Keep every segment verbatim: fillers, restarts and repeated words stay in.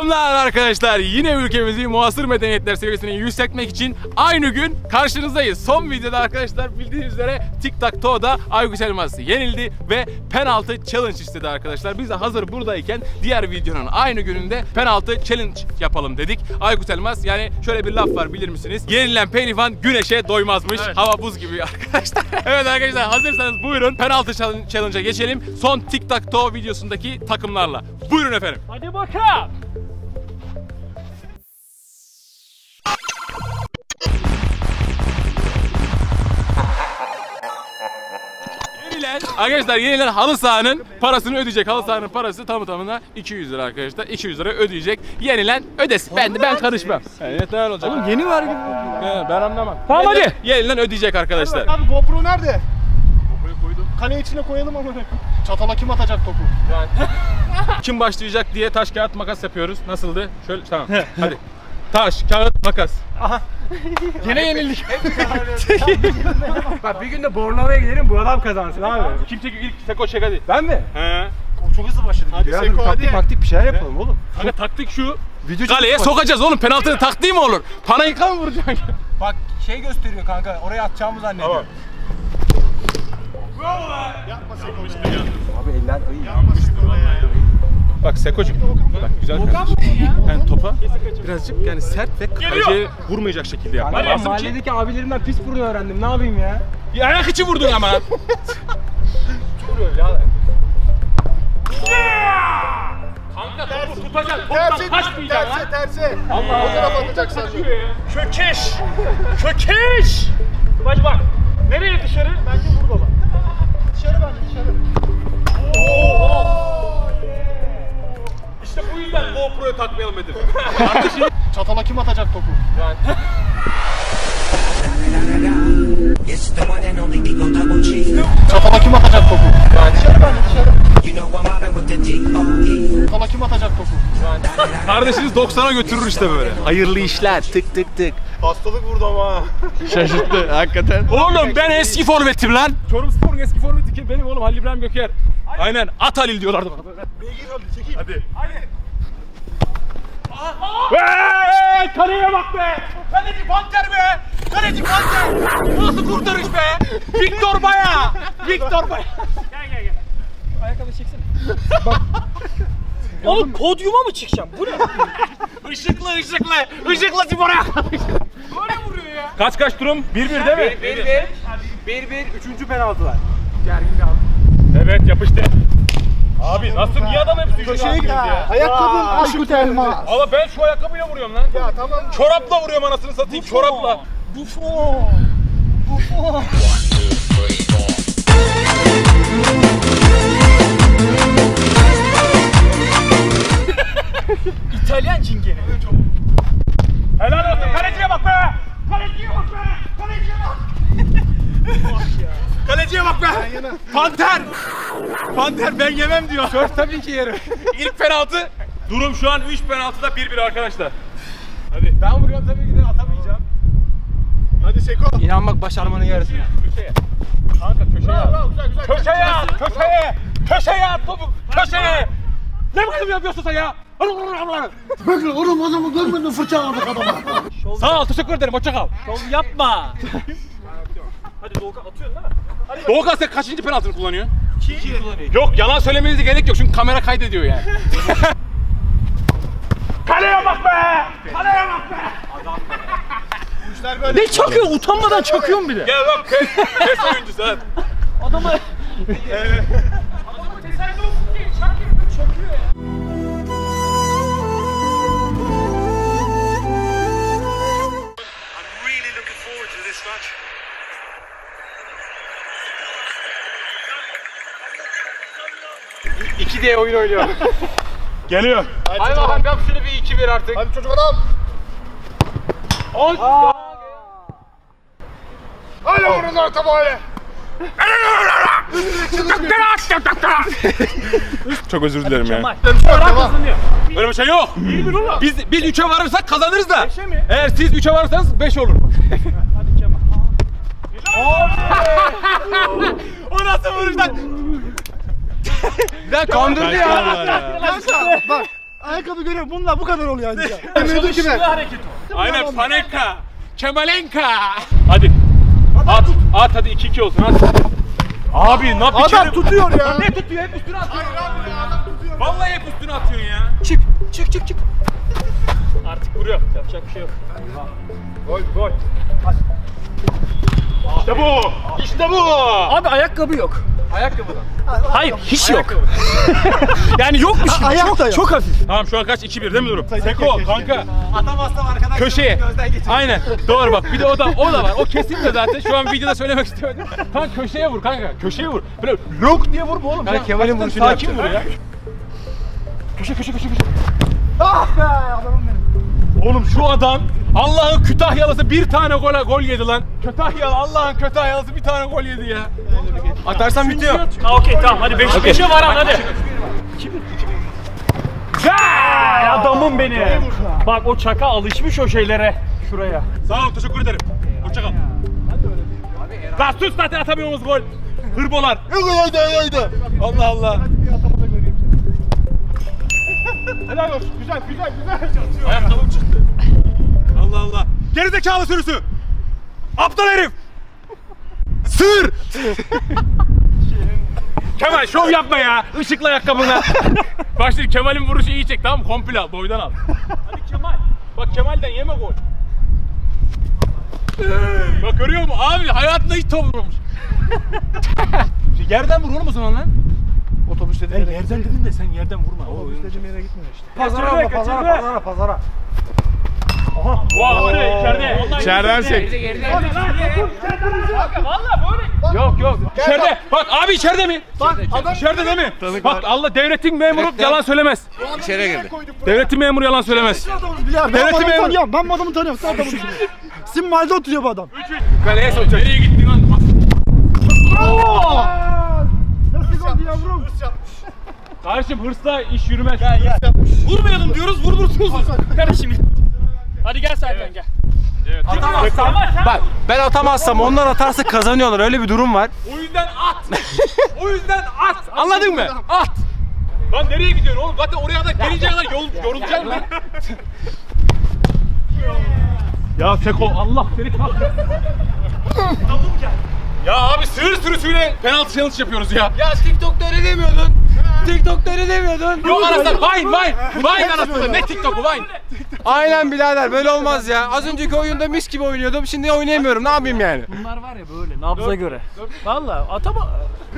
Selamlar arkadaşlar. Yine ülkemizi muasır medeniyetler seviyesine yükseltmek için aynı gün karşınızdayız. Son videoda arkadaşlar bildiğiniz üzere Tic Tac Toe'da Aykut Elmas yenildi ve penaltı challenge istedi arkadaşlar. Biz de hazır buradayken diğer videonun aynı gününde penaltı challenge yapalım dedik. Aykut Elmas, yani şöyle bir laf var bilir misiniz? Yenilen pehlivan güneşe doymazmış. Evet. Hava buz gibi arkadaşlar. Evet arkadaşlar, hazırsanız buyurun penaltı challenge'a geçelim. Son Tic Tac Toe videosundaki takımlarla. Buyurun efendim. Hadi bakalım. Yenilen, arkadaşlar yenilen halı sahanın parasını ödeyecek. Halı sahanın parası tamı tamına iki yüz lira arkadaşlar. iki yüz lira ödeyecek. Yenilen ödesin. Ben ben karışmam. Evet, ne olacak? Oğlum yeni var gibi. He, ben anlamam. Tamam hadi. Yenilen, yenilen ödeyecek arkadaşlar. Abi, abi GoPro nerede? GoPro'yu koydum. Kale içine koyalım onu. Çatala kim atacak topu? Yani. Kim başlayacak diye taş kağıt makas yapıyoruz. Nasıldı? Şöyle tamam. Hadi. Taş, kağıt, makas. Aha. Yine yenildik. Bak bir gün de Bornova'ya gidelim, bu adam kazansın abi. Kim çekiyor ilk? Seko çek hadi. Ben mi? He. Çok hızlı başladık. Hadi ya, Seko hadi. Taktik bir şeyler yapalım oğlum. Hani taktik şu. Video kaleye sokacağız oğlum. Penaltı taktiği mi olur? Panenka mı vuracaksın? Bak şey gösteriyor kanka. Oraya atacağımı zannediyor. Tamam. Bravo lan. Yapma Seko işte ya. Abi eller ayı. Yapma Seko lan ya. Bak Seko'cum, bak güzel yani topa birazcık yani sert ve kaleciye vurmayacak şekilde yap. Yani ben mahalledeki ki... abilerimden pis vurduğunu öğrendim, ne yapayım ya? Bir ayak içi vurdun ama. Vuruyor ya. Yeah! Kanka topu tutacak, toptan kaçmayacaksın lan. Tersi, tersi. Allah, o tarafa atacaksın. Kökeş, kökeş. Bacı bak, nereye dışarı? Bence burada bak. Dışarı bence, dışarı. Oo! İşte bu yüzden GoPro'ya takmayalım dedim. Çatala kim atacak topu? Yani. Çatala kim atacak topu? Yani. Dışarı ben de dışarı. Çatala kim atacak topu? Yani. Kardeşiniz doksana götürür işte böyle. Hayırlı işler, tık tık tık. Hastalık vurdu ama. Şaşırttı hakikaten. Oğlum ben eski forvetim lan. Çorum Spor'un eski forveti ki benim oğlum Halil İbrahim Göker. Hadi. Aynen at Halil diyorlardı. Beygir Halil çekeyim. Hadi. Hadi. Veee kaleye bak be. Kaleci panter be. Kaleci panter. Nasıl kurtarış be. Victor Baya. Victor Baya. Gel gel gel. Ayakkabı çeksene. Bak. Oğlum podyuma mı çıkacağım? Bu ne? Işıklı ışıklı. Işıklı Tibor'a. Böyle vuruyor ya. Kaç kaç durum? bir bir değil mi? bir bir. bir bir. Üçüncü penaltılar. Gergin kaldı. Evet yapıştı. Abi nasıl niye adam hep düşüyor şey ya? Ayakkabım Aykut Elmas. Valla ben şu ayakkabıyla vuruyorum lan. Ya tamam. Çorapla vuruyorum anasını satayım. Buffon. Çorapla. Buffon. Buffon. İtalyan çingeni. Helal olsun. Kaleciye bak be. Kaleciye bak be. Kaleciye bak. Kaleciye bak be. Panter. Panter ben yemem diyor. Şöyle tabii ki yerim. İlk penaltı. Durum şu an üç penaltıda bir bir arkadaşlar. Hadi. Ben vuruyorum tabii ki de atamayacağım. Hadi Seko. İnanmak başarmanın yarısı. Köşeye. Kanka köşeye. Bravo, güzel, güzel. Köşeye. At, köşeye. Köşeye at topu. Köşeye. Ne bakım yapıyorsun sen ya? Bakın oğlum adamı görmeden fırça aldık adama. Sağ ol, teşekkür ederim, hoşça kal. Şov yapma. Hadi Doğukan atıyorsun değil mi? Hadi Doğukan sen kaçıncı penaltını kullanıyorsun? İkiyi kullanıyor. Yok yalan söylemenize gerek yok çünkü kamera kaydediyor yani. Kaleye bak be! Kaleye bak be! Adam be. Bu işler böyle. Ne çakıyor? Utanmadan çakıyorum bile. Gel bak kes, kes oyuncusu hadi. Adamı... Evet. Adamı teselli olsun diye çakıyor, çakıyor ya. iki D oyun oynuyor. Geliyor. Hadi bakalım yap şunu bir iki bir artık. Hadi çocuk adam. Aa! Öyle vurun orta böyle. Çok özür dilerim ya. Öyle bir şey yok. Biz biz üçe varırsak kazanırız da. Eğer siz üçe varırsanız beş olur. Hadi Kemal. O nasıl vuruş lan? Lan kandırdı ya. Bak Ayakkabı görüyorum. Bununla bu kadar oluyor ancak. Çalıştığı hareket o. Aynen. Panenka. Kemalenka. Hadi. At. At hadi iki iki olsun. Hadi. Abi ne yapayım? Adam tutuyor ya. Ne tutuyor? Hep üstüne atıyor. Hayır abi ya, adam tutuyor. Vallahi hep üstüne atıyorsun ya. Çık. Çık çık çık. Artık vuruyor. Yapacak bir şey yok. Gol gol. Hadi. İşte bu. İşte bu. Abi ayakkabı yok. Ayakkabıdan. Hayır hiç yok. Yani yok bir şey. Çok, yok. Çok hafif. Tamam şu an kaç? iki bir değil mi durum? Seko kanka. Atamazsam arkadan köşeye gözden geçiyor. Aynen. Doğru bak. Bir de o da o da var. O kesin de zaten şu an videoda söylemek istiyordum. Kanka köşeye vur kanka. Köşeye vur. Böyle lok diye vurma oğlum. Ya Kemal'in vuruşunu yapacak. Sakin vur ya. Köşe köşe köşe köşe. Ah be adamım benim. Oğlum şu adam Allah'ın Kütahyalısı bir tane gola gol yedi lan. Kütahyalı Allah'ın Kütahyalısı bir tane gol yedi ya. Atarsan bitiyor. Ha okey tamam hadi beş beşe okay. Var hadi. hadi. Ya adamım benim. Bak o çaka alışmış o şeylere şuraya. Sağ ol teşekkür ederim. Hoşça kal. Lan sus zaten atamıyoruz gol. Hırbolar. Haydi haydi. Allah Allah. Helal olsun. Güzel güzel güzel. Ayakkabım çıktı. Allah Allah. Gerizekalı sürüsü. Aptal herif. Sır. Kemal şov yapma ya. Işıkla ayakkabına. Bak şimdi Kemal'in vuruşu iyi çek tamam mı? Komple al, boydan al. Hadi Kemal. Bak Kemal'den yeme gol. Bak görüyor musun? Abi hayatında hiç top vurmamış. Şey, yerden vur oğlum o zaman lan. Otobüs dediğin yere. Yerden dedin de sen yerden vurma. Otobüs dediğin yere gitmiyor işte. Pazara abla, pazara, pazara, pazara. Aha. Vay be içeride. İçeriden çek. Valla böyle. Yok yok. İçeride. Bak abi içeride mi? Bak adam içeride değil mi? Tanık bak var. Allah devletin memuru evet, yalan söylemez. İçeri girdi. Devletin memuru yalan söylemez. Devletin memuru. Ben bu adamı tanıyorum. Sen adamı. Simmal'de oturuyor bu adam. üç üç. Kaleye sok. Nereye gittin lan? Bravo! Nasıl gol yavrum? Kardeşim hırsla iş yürümez. Vurmayalım diyoruz. Vurdursunuz. Kardeşim. Hadi gel Serkan evet. Gel. Evet. Atamazsam, bak ben atamazsam onlar atarsa kazanıyorlar öyle bir durum var. O yüzden at. O yüzden at. Anladın mı? At. Lan nereye gidiyorsun oğlum? Zaten oraya da gelinceye kadar yorulacak mı? Ya Seko Allah seni kahretsin. Ya abi sığır sürüsüyle penaltı challenge yapıyoruz ya. Ya TikTok'ta öyle demiyordun. TikTok'ta öyle demiyordun. Yok anasını Vine Vine Vine anasını ne TikTok'u Vine. Aynen birader böyle olmaz ya. Az önceki oyunda mis gibi oynuyordum. Şimdi oynayamıyorum. Ne yapayım yani? Bunlar var ya böyle nabza göre. Vallahi atama.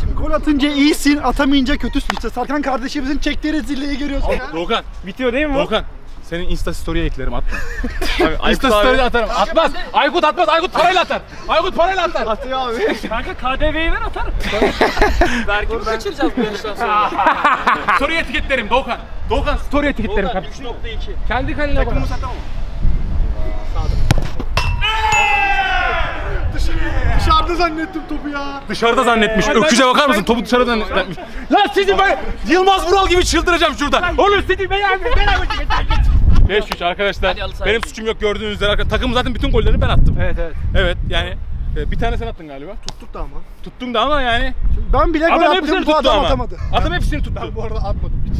Şimdi gol atınca iyisin, atamayınca kötüsün. İşte Serkan kardeşimizin çektiği rezilliği görüyorsun ya. Doğukan. Bitiyor değil mi bu? Doğukan. Senin Insta story'e eklerim atma. Insta story'e atarım. Atmaz. Aykut atmaz. Aykut parayla atar. Aykut parayla atar. Atıyor abi. Kanka K D V'yi ver atarım. Vergimi kaçıracağız bu yarıştan sonra. Story etiketlerim Doğukan. Doğukan story etiketlerim kardeşim. üç nokta iki. Kendi kaline bak. Dışarıda zannettim topu ya. Dışarıda zannetmiş. Öküze bakar mısın? Topu dışarıda zannetmiş. Lan sizi ben Yılmaz Vural gibi çıldıracağım şurada. Oğlum sizi ben abi ben abi. beş üç arkadaşlar. Benim suçum yok gördüğünüz üzere. Takımın zaten bütün gollerini ben attım. Evet evet. Evet yani bir tane sen attın galiba. Tuttuk da ama. Tuttun da ama yani. Şimdi ben bile gol attım. Adam hepsini tuttu ama. Atamadı. Adam hepsini tuttu. Ben bu arada atmadım hiç.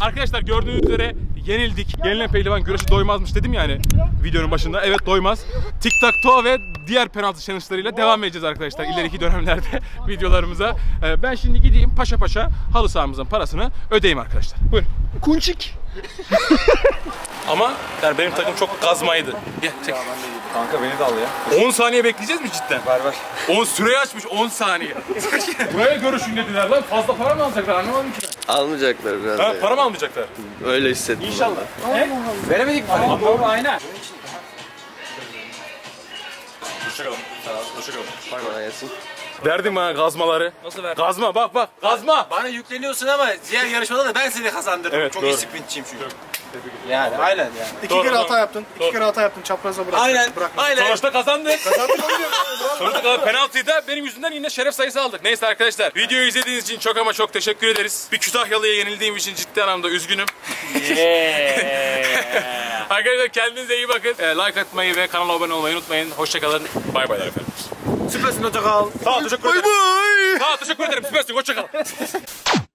Arkadaşlar gördüğünüz üzere yenildik. Yenilen pehlivan güreşi doymazmış dedim ya hani videonun başında. Evet doymaz. Tic Tac Toe ve diğer penaltı challenge'larıyla devam edeceğiz arkadaşlar ileriki dönemlerde videolarımıza. Ben şimdi gideyim paşa paşa halı sahamızın parasını ödeyeyim arkadaşlar. Buyurun. Kunçik. Ama yani benim takım çok kazmaydı. Gel çek. Kanka beni de al ya. on saniye bekleyeceğiz mi cidden? Ver ver. on süreyi açmış on saniye. Buraya görüşün dediler lan. Fazla para mı alacaklar anlamadım ki. Almayacaklar biraz. Ha, para mı almayacaklar? Öyle hissettim. İnşallah. He? Veremedik mi? Tamam, doğru aynen. Hoşçakalın. Hoşçakalın. Bay bay. Verdim ha gazmaları. Nasıl verdin? Gazma bak bak. Gazma. Bana yükleniyorsun ama diğer yarışmada da ben seni kazandırdım. Evet, çok doğru. İyi sprintçiyim çünkü. Yani doğru. Aynen yani. İki doğru, kere doğru. Hata yaptın. Doğru. İki kere hata yaptın. Çapraza bıraktın. Aynen. Aynen. Sonuçta kazandı. Kazandık. Sonuçta penaltıyı da benim yüzümden yine şeref sayısı aldık. Neyse arkadaşlar. Videoyu izlediğiniz için çok ama çok teşekkür ederiz. Bir Kütahyalı'ya yenildiğim için ciddi anlamda üzgünüm. Yeah. Arkadaşlar kendinize iyi bakın. Like atmayı ve kanala abone olmayı unutmayın. Hoşçakalın. Bay baylar efendim. Süpersin hoşçakal. Sağ ol teşekkür ederim. Bay bay. Sağ ol teşekkür ederim. Süpersin hoşçakal.